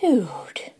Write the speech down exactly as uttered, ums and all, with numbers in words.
Dude.